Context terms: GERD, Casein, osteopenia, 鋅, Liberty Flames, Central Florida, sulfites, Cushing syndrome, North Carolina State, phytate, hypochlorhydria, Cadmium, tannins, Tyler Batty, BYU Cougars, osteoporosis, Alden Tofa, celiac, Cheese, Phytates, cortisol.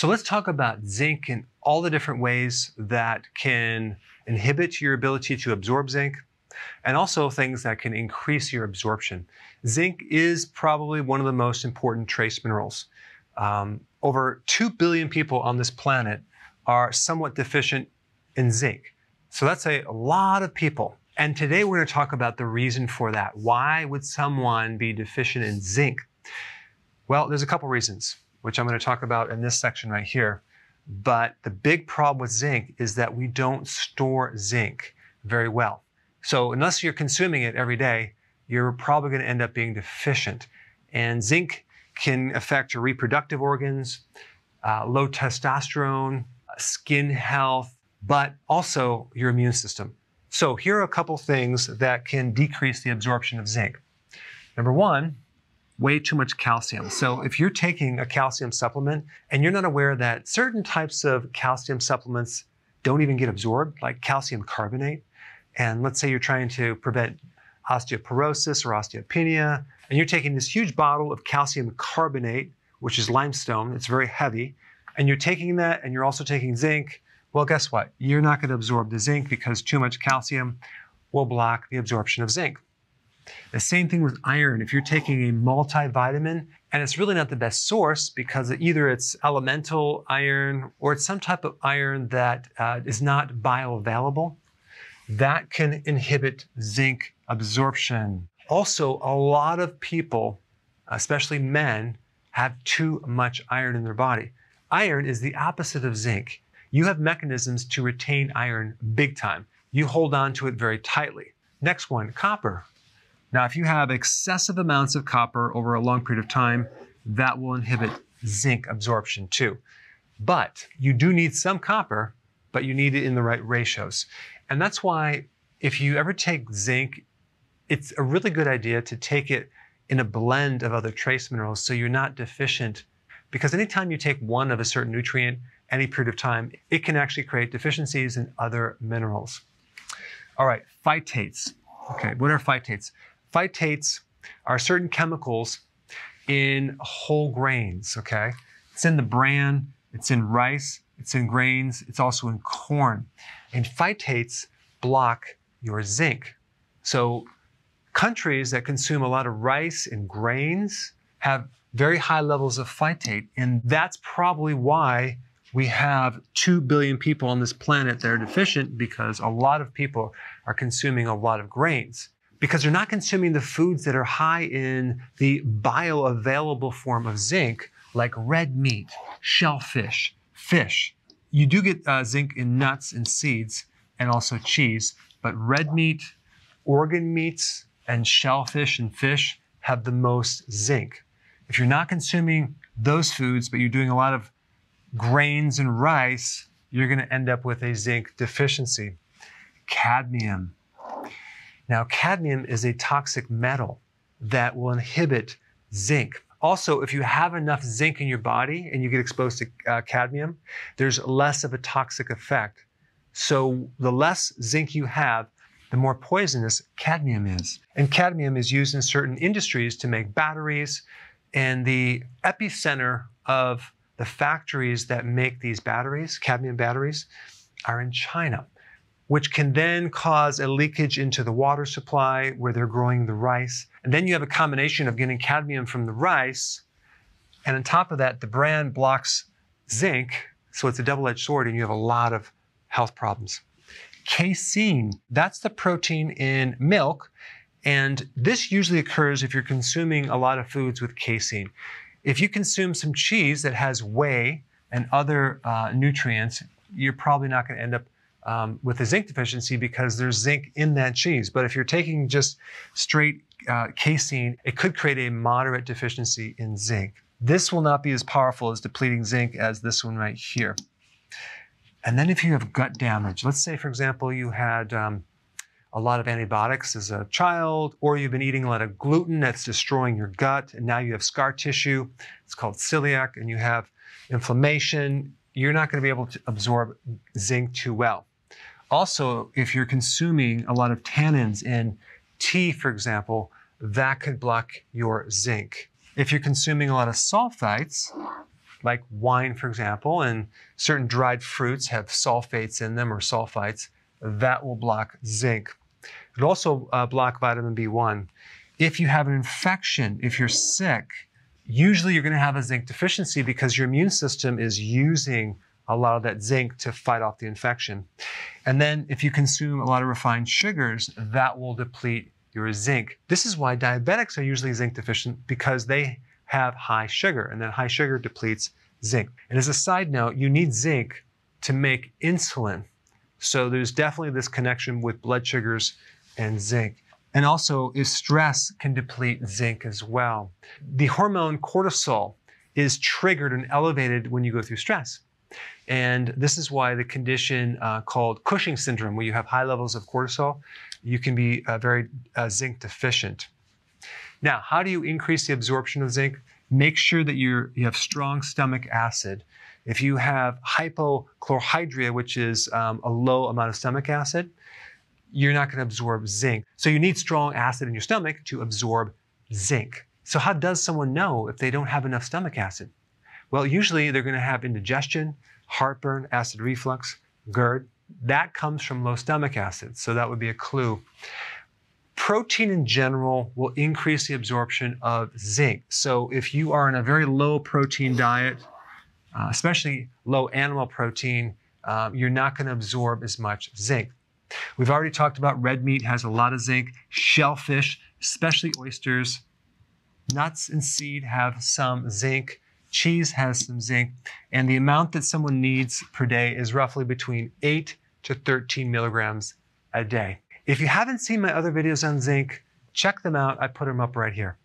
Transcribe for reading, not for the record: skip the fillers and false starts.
So let's talk about zinc and all the different ways that can inhibit your ability to absorb zinc, and also things that can increase your absorption. Zinc is probably one of the most important trace minerals. Over 2 billion people on this planet are somewhat deficient in zinc. So that's a lot of people. And today we're going to talk about the reason for that. Why would someone be deficient in zinc? Well, there's a couple reasons, which I'm going to talk about in this section right here. But the big problem with zinc is that we don't store zinc very well. So unless you're consuming it every day, you're probably going to end up being deficient. And zinc can affect your reproductive organs, low testosterone, skin health, but also your immune system. So here are a couple things that can decrease the absorption of zinc. Number one, way too much calcium. So if you're taking a calcium supplement and you're not aware that certain types of calcium supplements don't even get absorbed, like calcium carbonate, and let's say you're trying to prevent osteoporosis or osteopenia, and you're taking this huge bottle of calcium carbonate, which is limestone, it's very heavy, and you're taking that and you're also taking zinc, well, guess what? You're not going to absorb the zinc because too much calcium will block the absorption of zinc. The same thing with iron. If you're taking a multivitamin, and it's really not the best source because either it's elemental iron or it's some type of iron that is not bioavailable, that can inhibit zinc absorption. Also, a lot of people, especially men, have too much iron in their body. Iron is the opposite of zinc. You have mechanisms to retain iron big time. You hold on to it very tightly. Next one, copper. Now, if you have excessive amounts of copper over a long period of time, that will inhibit zinc absorption too. But you do need some copper, but you need it in the right ratios. And that's why if you ever take zinc, it's a really good idea to take it in a blend of other trace minerals so you're not deficient. Because anytime you take one of a certain nutrient, any period of time, it can actually create deficiencies in other minerals. All right, phytates. Okay, what are phytates? Phytates are certain chemicals in whole grains, okay? It's in the bran, it's in rice, it's in grains, it's also in corn. And phytates block your zinc. So countries that consume a lot of rice and grains have very high levels of phytate, and that's probably why we have 2 billion people on this planet that are deficient, because a lot of people are consuming a lot of grains because they're not consuming the foods that are high in the bioavailable form of zinc, like red meat, shellfish, fish. You do get zinc in nuts and seeds and also cheese, but red meat, organ meats, and shellfish and fish have the most zinc. If you're not consuming those foods, but you're doing a lot of grains and rice, you're going to end up with a zinc deficiency. Cadmium. Now, cadmium is a toxic metal that will inhibit zinc. Also, if you have enough zinc in your body and you get exposed to cadmium, there's less of a toxic effect. So the less zinc you have, the more poisonous cadmium is. And cadmium is used in certain industries to make batteries, and the epicenter of the factories that make these batteries, cadmium batteries, are in China, which can then cause a leakage into the water supply where they're growing the rice. And then you have a combination of getting cadmium from the rice, and on top of that, the bran blocks zinc, so it's a double-edged sword, and you have a lot of health problems. Casein, that's the protein in milk, and this usually occurs if you're consuming a lot of foods with casein. If you consume some cheese that has whey and other nutrients, you're probably not going to end up with a zinc deficiency because there's zinc in that cheese. But if you're taking just straight casein, it could create a moderate deficiency in zinc. This will not be as powerful as depleting zinc as this one right here. And then if you have gut damage, let's say, for example, you had a lot of antibiotics as a child, or you've been eating a lot of gluten that's destroying your gut, and now you have scar tissue, it's called celiac, and you have inflammation, you're not going to be able to absorb zinc too well. Also, if you're consuming a lot of tannins in tea, for example, that could block your zinc. If you're consuming a lot of sulfites, like wine, for example, and certain dried fruits have sulfates in them or sulfites. That will block zinc. It also blocks vitamin B1. If you have an infection, if you're sick, usually you're going to have a zinc deficiency because your immune system is using a lot of that zinc to fight off the infection. And then if you consume a lot of refined sugars, that will deplete your zinc. This is why diabetics are usually zinc deficient, because they have high sugar, and that high sugar depletes zinc. And as a side note, you need zinc to make insulin. So there's definitely this connection with blood sugars and zinc. And also, if stress can deplete zinc as well. The hormone cortisol is triggered and elevated when you go through stress. And this is why the condition called Cushing syndrome, where you have high levels of cortisol, you can be very zinc deficient. Now, how do you increase the absorption of zinc? Make sure that you have strong stomach acid. If you have hypochlorhydria, which is a low amount of stomach acid, you're not going to absorb zinc. So you need strong acid in your stomach to absorb zinc. So how does someone know if they don't have enough stomach acid? Well, usually they're going to have indigestion, heartburn, acid reflux, GERD. That comes from low stomach acid, so that would be a clue. Protein in general will increase the absorption of zinc. So if you are in a very low protein diet, especially low animal protein, you're not going to absorb as much zinc. We've already talked about red meat has a lot of zinc. Shellfish, especially oysters, nuts and seed have some zinc. Cheese has some zinc. And the amount that someone needs per day is roughly between 8 to 13 milligrams a day. If you haven't seen my other videos on zinc, check them out. I put them up right here.